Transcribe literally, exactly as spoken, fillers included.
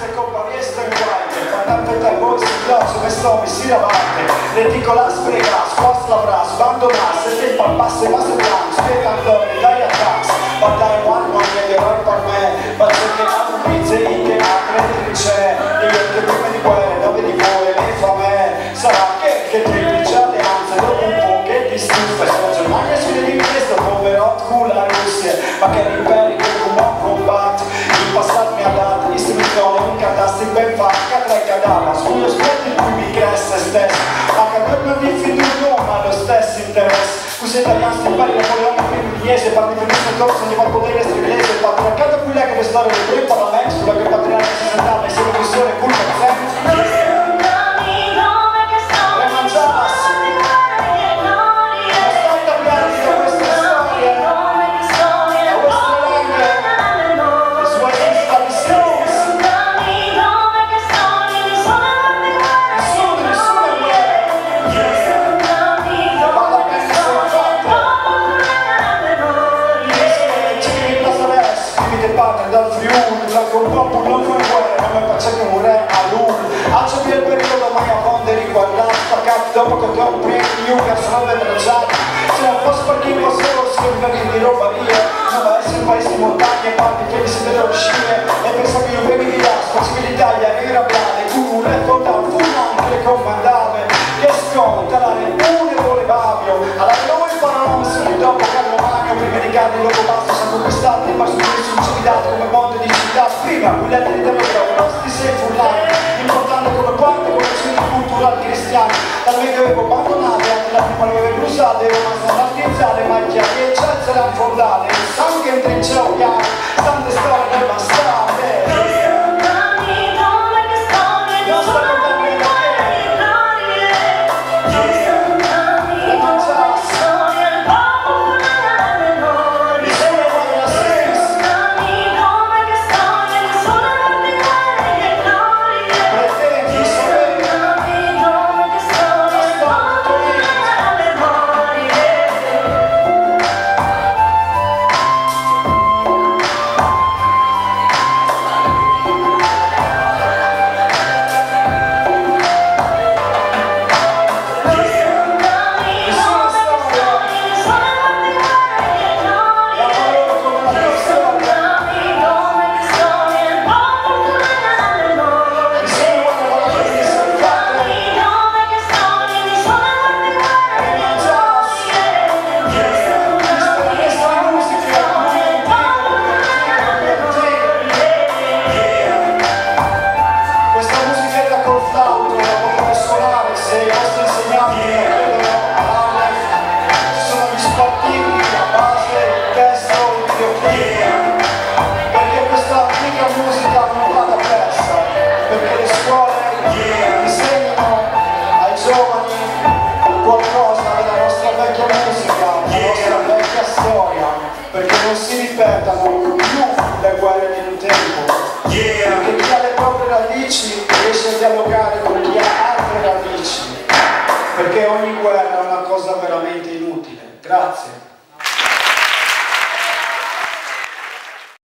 queste compagnie guai, tant'è tal voce grosso, vestomi si davanti, reticola sprega, sposta la bras, bandonas, se il palpasse ma se trans, che tanto ne dai a tax, guardare one one che devo per me, ma se che ha un pizze in te, credi c'è, io che prima di guerra, dove di voi, l'infame, sarà che che ti dice alleanza, dopo un po' che ti stufa, sono Germania sulle richieste, povero culo la Russia, ma che l'imperi che un buon combat, il passato mi ha dato, l'istruzione, un catastro ben fatto, cadava sugli aspetti in cui mi crea se stesso, ma che non mi fiducio ma lo stesso interesse. Così italiano si impari la parola prima di iese, parli di questo corso di potere striglese, il patriarcato a cui lei che storia del primo parlamento, sulla che patriarca si sentava e se la missione culpa sempre. Dal Friuli, la compopo non fa guerra, come facciamo un re a lui, alzo più il periodo ma caponde riguardato, staccati dopo che ti ho preso, io che sono vedragiati, se non posso perché io posso scrivere di roba via, non va essere un paese di montagna, parti che mi si vedono uscire, e pensavo che io premi di là, possibilità di arrabbiare, con un re con un fumante che comandava, che sconta la repone vuole Babio, alla noi parlavamo solo dopo Carlo Magno, prima di Carlo Loco Basso, siamo conquistati, ma sono come mondo di città, prima quella di Teodoro, nostri sei furlani, importante come quante collezioni culturali cristiane, da noi che avevo abbandonato, anche la prima le avevo usate, e rimasto artizzare, ma che eccellenza era fondale, il sangue intrince o piano, tante storie ne bastate. Perché non si ripetano più le guerre nel tempo, yeah. Perché chi ha le proprie radici riesce a dialogare con chi ha altre radici, perché ogni guerra